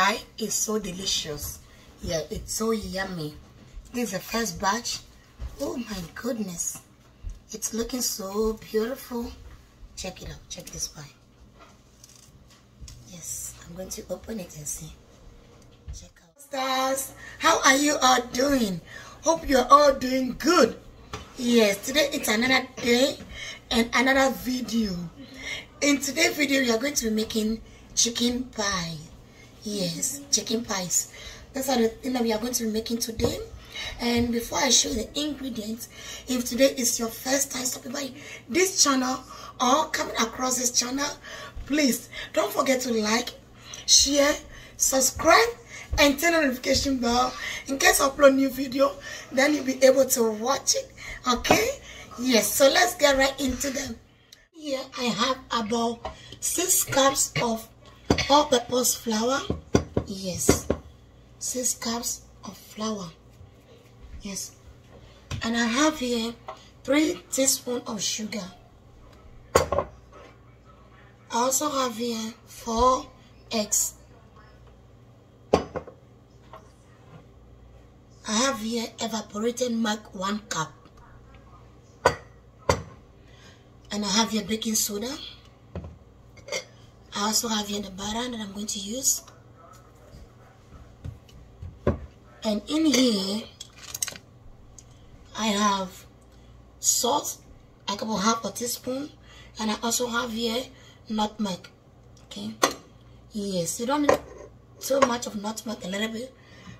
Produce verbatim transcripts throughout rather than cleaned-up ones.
Pie is so delicious. Yeah, it's so yummy. This is the first batch. Oh my goodness. It's looking so beautiful. Check it out. Check this pie. Yes, I'm going to open it and see. Check out. Stars, how are you all doing? Hope you're all doing good. Yes, today it's another day and another video. In today's video, we are going to be making chicken pie. Yes, chicken pies. That's the thing that we are going to be making today. And before I show you the ingredients, if today is your first time stopping by this channel or coming across this channel, please don't forget to like, share, subscribe, and turn on the notification bell. In case I upload new video, then you'll be able to watch it. Okay? Yes, so let's get right into them. Here I have about six cups of all-purpose flour. Yes, six cups of flour. Yes, and I have here three teaspoons of sugar. I also have here four eggs. I have here evaporated milk, one cup. And I have here baking soda. I also have here the butter that I'm going to use. And in here, I have salt, like about half a teaspoon. And I also have here nutmeg. Okay. Yes, you don't need too much of nutmeg, a little bit.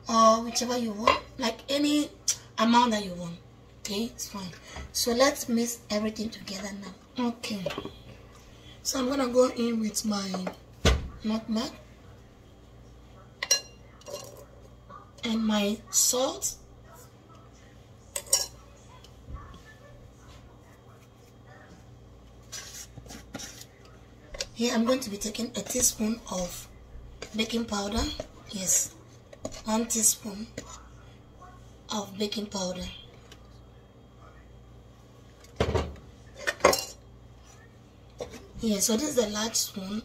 Or whichever you want. Like any amount that you want. Okay, it's fine. So let's mix everything together now. Okay. So I'm gonna go in with my nutmeg and my salt here. I'm going to be taking a teaspoon of baking powder. Yes, one teaspoon of baking powder. Yes, so this is a large spoon.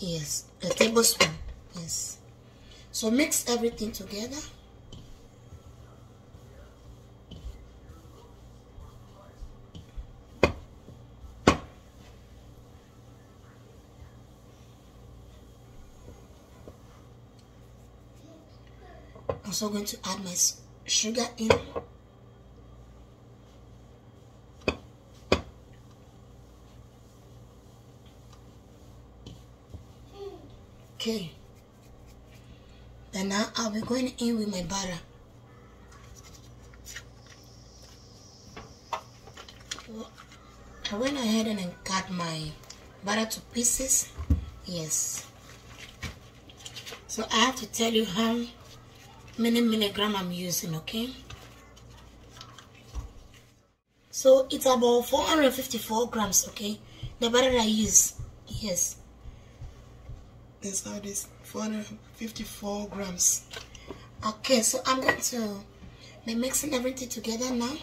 Yes, a tablespoon. Yes. So mix everything together. I'm also going to add my sugar in. Okay, then now I'll be going in with my butter. I went ahead and I cut my butter to pieces. Yes. So I have to tell you how many milligram I'm using, okay? So it's about four hundred fifty-four grams, okay? The butter I use, yes. That's how this four hundred fifty-four grams. Okay, so I'm going to be mixing everything together now.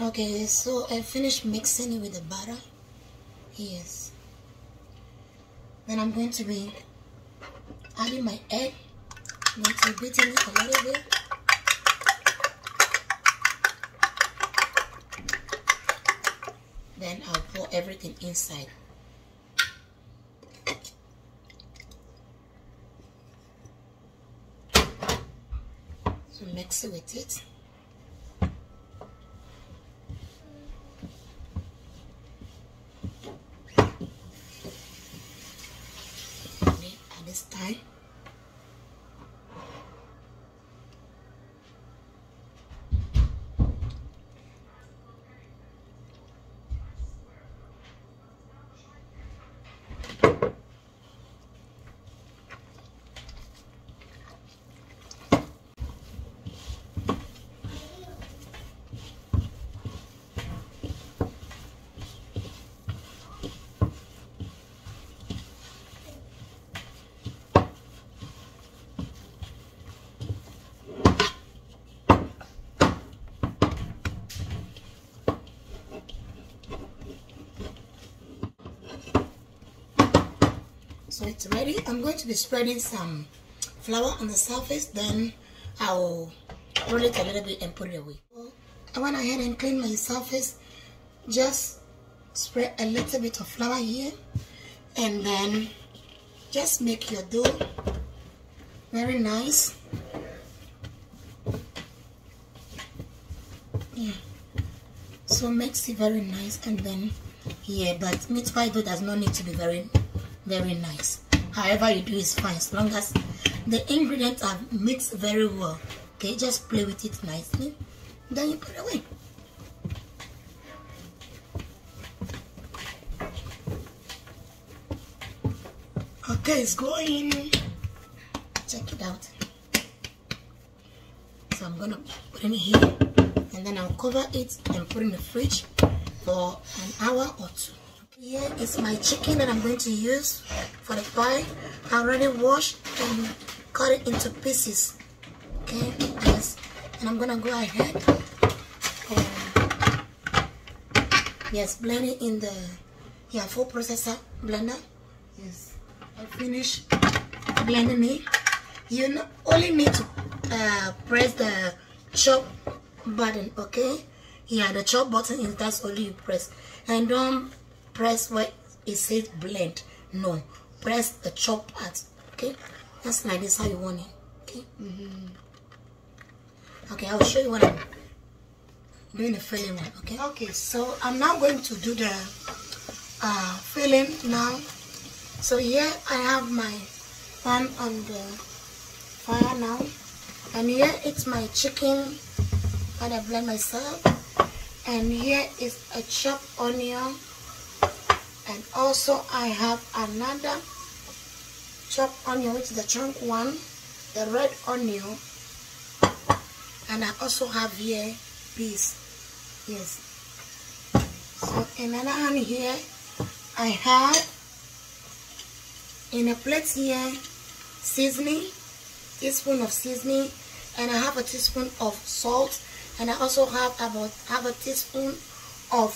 Okay, so I finished mixing it with the butter. Yes. Then I'm going to be adding my egg. I'm going to be beating it a little bit. Then I'll pour everything inside. So mix it with it. Okay, at this time. So it's ready. I'm going to be spreading some flour on the surface, then I'll roll it a little bit and put it away. I went ahead and cleaned my surface, just spread a little bit of flour here, and then just make your dough very nice. Yeah, so makes it very nice. And then here, yeah, but meat pie dough does not need to be very very nice. However you do is fine, as long as the ingredients are mixed very well. Okay, just play with it nicely, then you put it away. Okay, it's going. Check it out. So I'm gonna put it in here, and then I'll cover it and put it in the fridge for an hour or two. Here is my chicken that I'm going to use for the pie. I already washed and cut it into pieces. Okay, yes. And I'm gonna go ahead and yes, blend it in the yeah food processor blender. Yes. I finish blending it. You only need to uh, press the chop button, okay? Yeah, the chop button is that's only you press. And don't press where it says blend. No, press the chop part, okay? Just like this, how you want it, okay? Mm-hmm. Okay, I'll show you what I'm doing the filling one, okay? Okay, so I'm now going to do the uh, filling now. So here I have my pan on the fire now, and here it's my chicken that I blend myself, and here is a chopped onion, and also I have another chopped onion, which is the chunk one, the red onion, and I also have here peas. Yes. So another one here I have. In a plate here, seasoning, teaspoon of seasoning, and I have a teaspoon of salt, and I also have about have a teaspoon of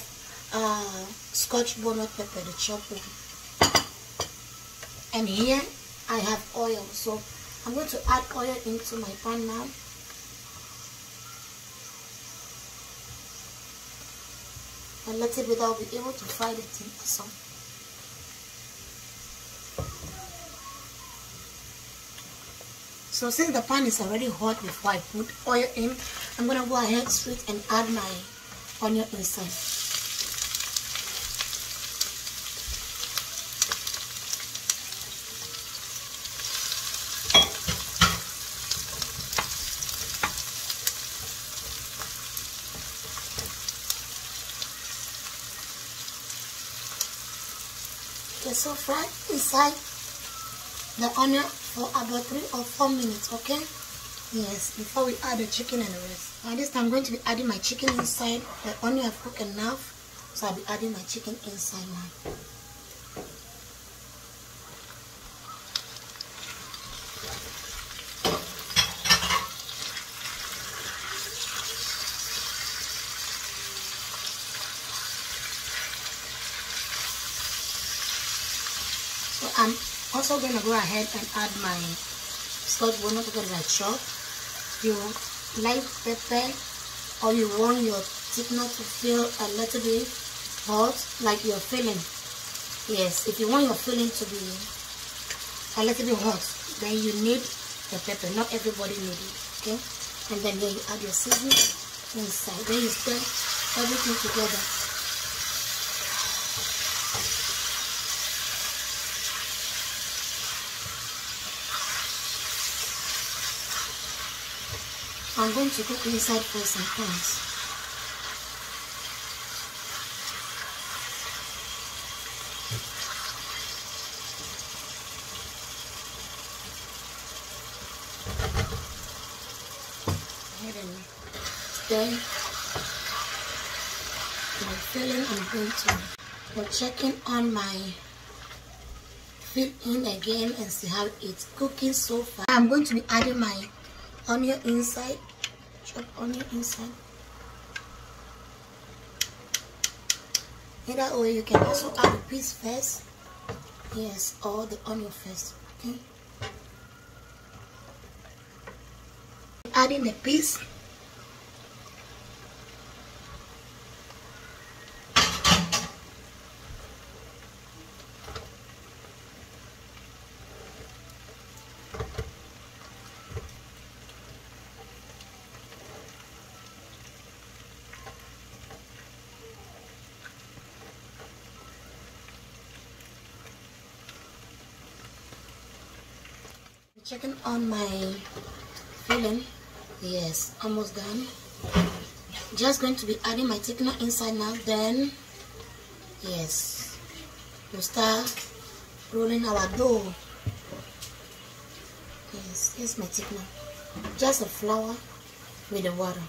uh, scotch bonnet pepper, the chopped one. And here I have oil, so I'm going to add oil into my pan now. A little bit, I'll be able to fry the thing also. So since the pan is already hot before I put oil in, I'm gonna go ahead straight and add my onion inside. Okay, so fry inside the onion for about three or four minutes, okay? Yes, before we add the chicken and the rest. Now this time I'm going to be adding my chicken inside. The onion I've cooked enough, so I'll be adding my chicken inside now. So I'm also going to go ahead and add my scotch bonnet pepper that I chopped. You like pepper, or you want your chicken to feel a little bit hot, like your filling. Yes, if you want your filling to be a little bit hot, then you need the pepper. Not everybody needs it, okay? And then here you add your seasoning inside. Then you stir everything together. I'm going to cook inside for some times. Ahead and stir my filling. I'm going to go checking on my fill in again and see how it's cooking so far. I'm going to be adding my onion inside. Chop onion inside. Either way, you can also add the peas first. Yes, all the on your face, okay? Adding a piece. Checking on my filling. Yes, almost done. Just going to be adding my thickener inside now. Then, yes, we'll start rolling our dough. Yes, here's my thickener. Just a flour with the water.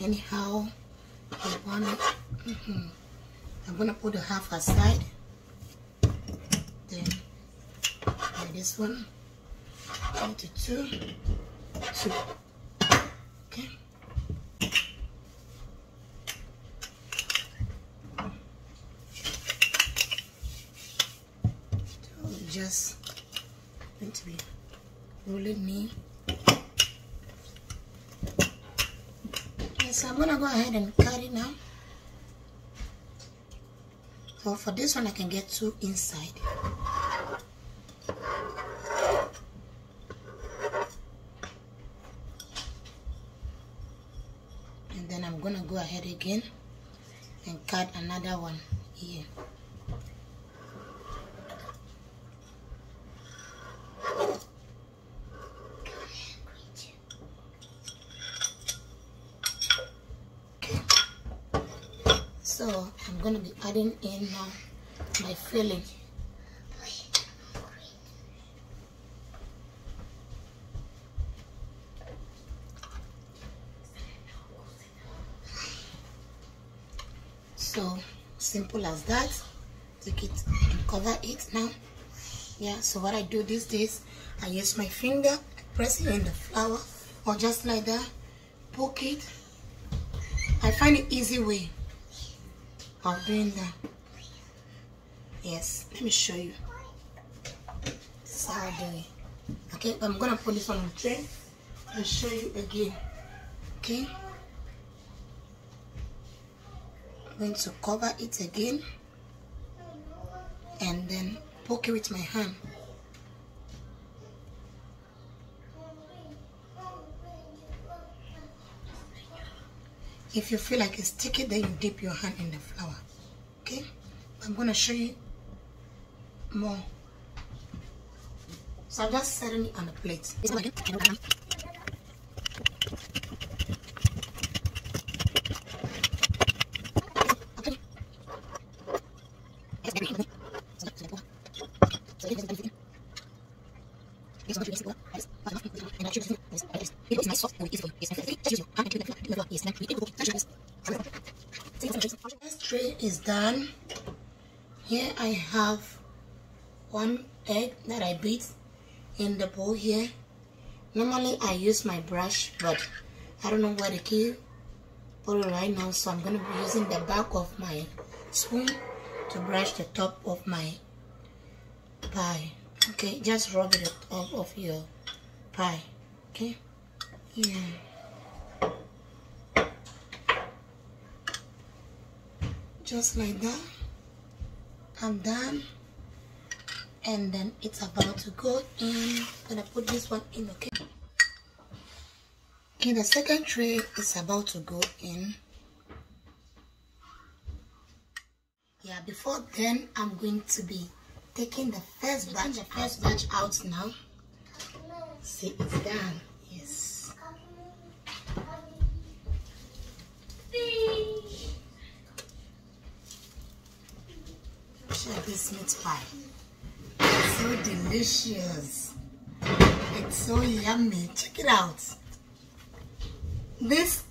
Anyhow, I want it. Mm-hmm. I'm gonna put the half aside. Then, like this one, into two, two. Okay. So just going to be rolling me. So I'm gonna go ahead and cut it now. So for this one I can get two inside. And then I'm gonna go ahead again and cut another one here. So I'm gonna be adding in now my filling. So simple as that. Take it and cover it now. Yeah. So what I do these days, I use my finger, press it in the flour, or just like that, poke it. I find an easy way of doing that. Yes, let me show you. This is how I do it. Okay, I'm gonna put this on the tray and show you again. Okay, I'm going to cover it again and then poke it with my hand. If you feel like it's sticky, then you dip your hand in the flour. Okay? I'm going to show you more. So I'm just setting it on the plate. This tray is done. Here I have one egg that I beat in the bowl here. Normally I use my brush, but I don't know where the key is right now, so I'm going to be using the back of my spoon to brush the top of my pie. Okay, just rub it off of your pie. Okay, yeah. Just like that, I'm done, and then it's about to go in. I'm gonna put this one in, okay? Okay, the second tray is about to go in. Yeah, before then, I'm going to be taking the first batch, the first batch out now. See, it's done. Yes. chestnut pie. It's so delicious. It's so yummy. Check it out. This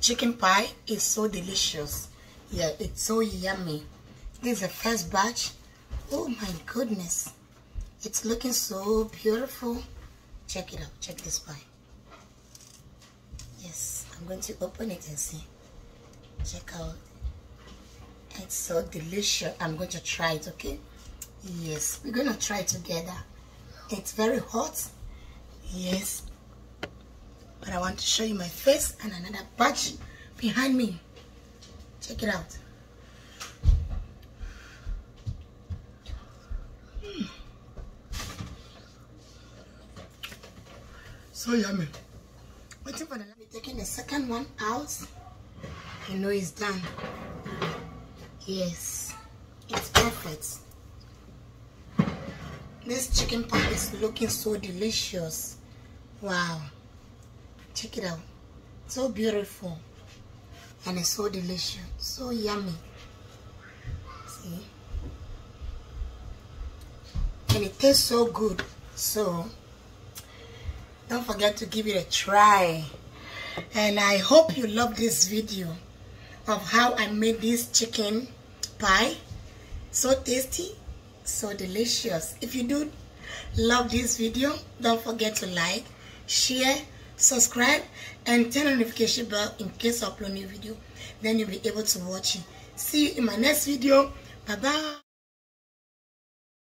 chicken pie is so delicious. Yeah, it's so yummy. This is the first batch. Oh my goodness. It's looking so beautiful. Check it out. Check this pie. Yes, I'm going to open it and see. Check out. It's so delicious. I'm going to try it, okay? Yes, we're going to try it together. It's very hot. Yes. But I want to show you my face and another batch behind me. Check it out. Mm. So yummy. Waiting for the lady taking the second one out. You know it's done. Yes, it's perfect. This chicken pie is looking so delicious. Wow. Check it out. So beautiful. And it's so delicious. So yummy. See? And it tastes so good. So, don't forget to give it a try. And I hope you love this video of how I made this chicken pie. So tasty. So delicious. If you do love this video, don't forget to like, share, subscribe, and turn on the notification bell in case I upload new video. Then you'll be able to watch it. See you in my next video. Bye bye.